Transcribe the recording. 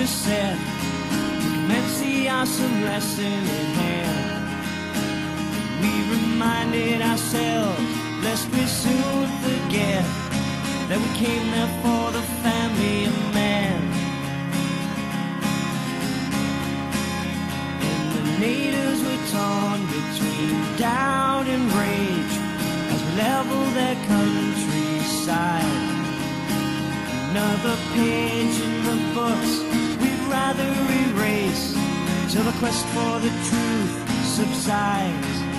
you said it meant the awesome lesson at hand. We reminded ourselves, lest we soon forget, that we came there for the family of man. And the natives were torn between doubt and rage as we leveled their countryside. Another page in the books we'd rather erase till the quest for the truth subsides.